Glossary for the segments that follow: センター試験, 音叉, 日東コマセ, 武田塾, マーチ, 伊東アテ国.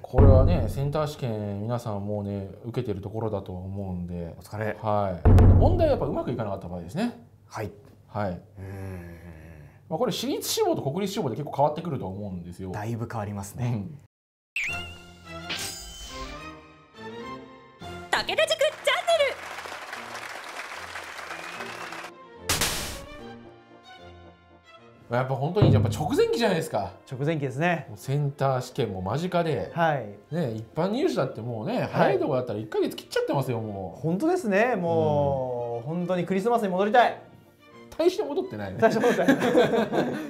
これはねセンター試験皆さんもうね受けてるところだと思うんで、お疲れ。はい、問題はやっぱうまくいかなかった場合ですね。はいはい。まあこれ私立志望と国立志望で結構変わってくると思うんですよ。だいぶ変わりますね。武田塾チャンネル。やっぱ本当にやっぱ直前期じゃないですか。直前期ですね。センター試験も間近で、はい、ね、一般入試だってもうね、はい、早いところだったら1ヶ月切っちゃってますよ。もう本当ですね。もう、本当にクリスマスに戻りたい。大して戻ってないね。大して戻ってない。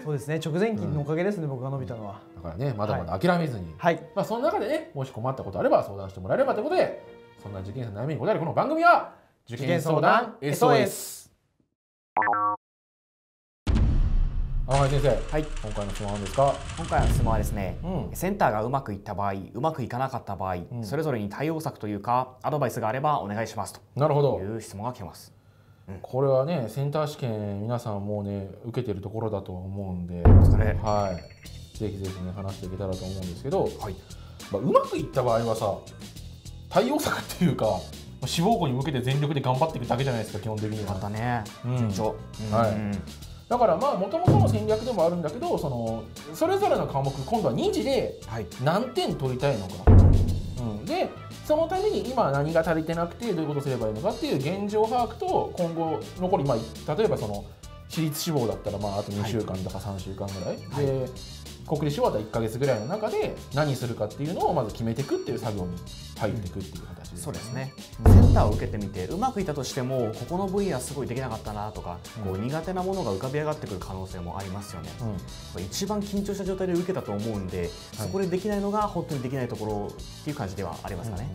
そうですね。直前期のおかげですね、僕が伸びたのは。だからね、まだまだ諦めずに、はい、まあその中でね、もし困ったことあれば相談してもらえればということで、そんな受験生の悩みに答えるこの番組は受験相談 SOS。はい、先生、はい、今回の質問は何ですか？今回の質問はですね、センターがうまくいった場合、うまくいかなかった場合、それぞれに対応策というかアドバイスがあればお願いしますと、なるほど、いう質問が来てます。これはね、センター試験皆さんもうね受けてるところだと思うんで、お疲れ。はい、ぜひぜひね話していけたらと思うんですけど、はい、まあうまくいった場合はさ、対応策っていうか。志望校に向けて全力で頑張っていくだけじゃないですか、基本的には。またね、順調。はい。だからまあもともとの戦略でもあるんだけど、それぞれの科目今度は2次で何点取りたいのか、でそのために今何が足りてなくてどういうことをすればいいのかっていう現状把握と、今後残り、まあ、例えばその私立志望だったらまああと2週間とか3週間ぐらい、はい、で国立志望だったら1ヶ月ぐらいの中で何するかっていうのをまず決めていくっていう作業に入っていくっていう形ですね。そうですね。センターを受けてみてうまくいったとしても、ここの分野すごいできなかったなとか、こう苦手なものが浮かび上がってくる可能性もありますよね。一番緊張した状態で受けたと思うんで、そこでできないのが本当にできないところっていう感じではありますかね。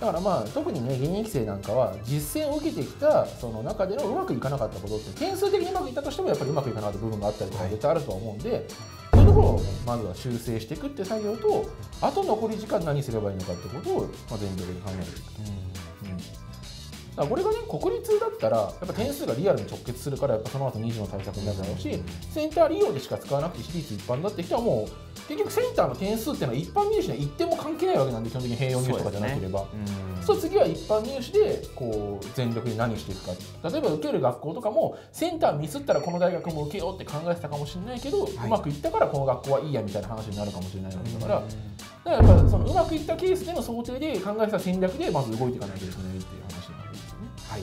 だからまあ特にね現役生なんかは実践を受けてきたその中でのうまくいかなかったことって、点数的にうまくいったとしてもやっぱりうまくいかなかった部分があったりとか絶対あるとは思うんで。そういうところをまずは修正していくっていう作業と、あと残り時間何すればいいのかってことを全力で考える。だからこれがね国立だったらやっぱ点数がリアルに直結するから、やっぱその後2次の対策になるだろうし、センター利用でしか使わなくて私立一般だって人はもう結局センターの点数っていうのは一般入試には1点も関係ないわけなんで、基本的に併用入試とかじゃなければ、そう次は一般入試でこう全力で何していくか。例えば受ける学校とかもセンターミスったらこの大学も受けようって考えてたかもしれないけど、うまくいったからこの学校はいいやみたいな話になるかもしれないわけだから、だからやっぱそのうまくいったケースでの想定で考えた戦略でまず動いていかないといけないっていう話になるんですよね。はい。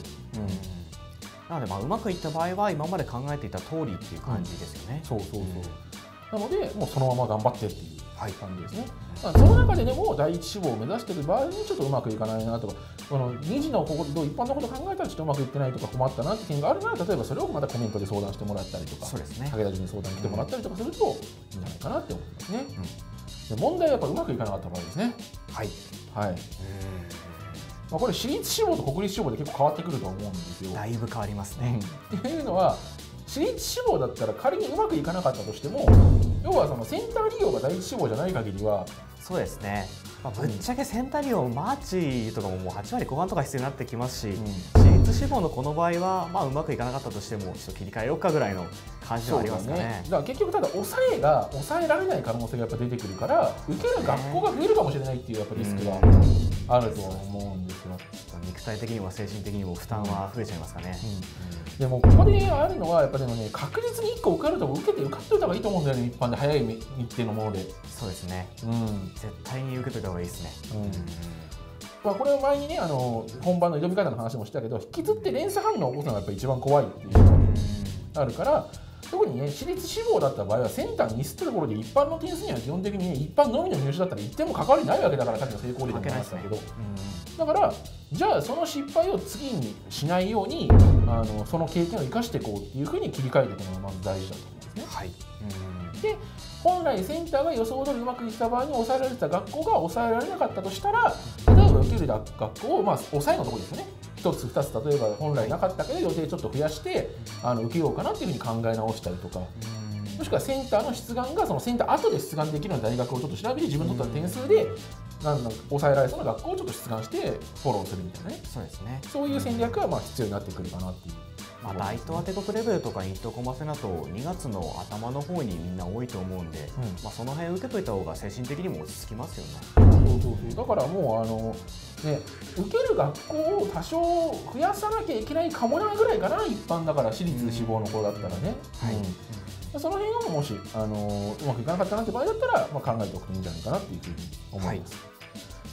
なのでまあうまくいった場合は今まで考えていた通りっていう感じですよね。そうそうそう。なのでもうそのまま頑張ってっていう。はい、感じですね。その中ででも第一志望を目指している場合にちょっとうまくいかないなとか、この2次のこと一般のこと考えたらちょっとうまくいってないとか困ったなって点があるなら、例えばそれをまたコメントで相談してもらったりとか、そうですね、武田塾に相談に来てもらったりとかするといいんじゃないかなって思いますね。で問題はやっぱうまくいかなかった場合ですね。はい、はい、まあこれ私立志望と国立志望で結構変わってくると思うんですよ。だいぶ変わりますね。っていうのは私立志望だったら仮にうまくいかなかったとしても、要はそのセンター利用が第一志望じゃない限りは、そうですね、まあ、ぶっちゃけセンター利用マーチとか もう8割後半とか必要になってきますし、私立志望のこの場合は、まあ、うまくいかなかったとしてもちょっと切り替えようかぐらいの感じはありますかね。だから結局ただ抑えられない可能性がやっぱ出てくるから、受ける学校が増えるかもしれないっていうやっぱリスクがあると思うんですよ。肉体的にも精神的にも負担は増えちゃいますかね。でもここであるのはやっぱでもね、確実に1個受かるとこ受かっておいた方がいいと思うんだよね、一般で早い日程のもので。そうですね、絶対に受けといた方がいいですね。まあこれを前にね本番の挑み方の話もしたけど、引きずって連鎖反応を起こすのがやっぱり一番怖いっていうのがあるから、特にね私立志望だった場合はセンターにミスってところで一般の点数には基本的にね一般のみの入試だったら1点も関わりないわけだから、さっきの成功率も話したけど、だからじゃあその失敗を次にしないようにその経験を生かしていこうっていうふうに切り替えていくのがまず大事だと思うんですね。はい、で本来センターが予想通りうまくいった場合に抑えられてた学校が抑えられなかったとしたら、例えば受ける学校をまあ抑えのところですよね。1つ2つ例えば本来なかったけど予定ちょっと増やして受けようかなっていうふうに考え直したりとか、もしくはセンターの出願がそのセンター後で出願できるような大学をちょっと調べて、自分の取った点数で抑えられそうな学校をちょっと出願してフォローするみたいなね。そうですね。そういう戦略はまあ必要になってくるかなっていう。また伊東アテ国レベルとか日東コマセなど2月の頭の方にみんな多いと思うんで、その辺受けといた方が精神的にも落ち着きますよね。だからもう受ける学校を多少増やさなきゃいけないかもなぐらいかな、一般だから私立志望の子だったらね。その辺をもしうまくいかなかったなって場合だったら、考えておくといいんじゃないかなっていうふうに思います。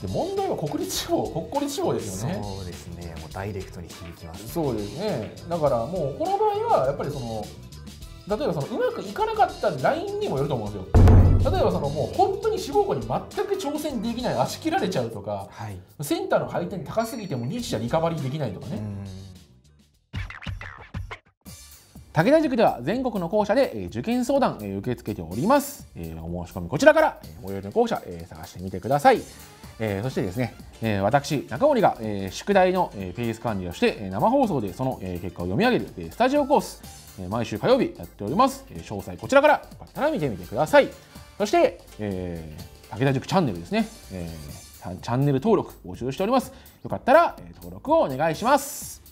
で、問題は国立志望ですよね。そうですね、もうダイレクトに響きます。そうですね。だからもうこの場合はやっぱり例えばうまくいかなかったラインにもよると思うんですよ。例えばもう本当に志望校に全く挑戦できない、足切られちゃうとか、センターの回転高すぎても日じゃリカバリーできないとかね。武田塾では全国の校舎で受験相談受け付けております。お申し込みこちらからお寄りの校舎探してみてください。そしてですね、私中森が宿題のペース管理をして生放送でその結果を読み上げるスタジオコース、毎週火曜日やっております。詳細こちらからよかったら見てみてください。そして、武田塾チャンネルですね、チャンネル登録募集しております。よかったら登録をお願いします。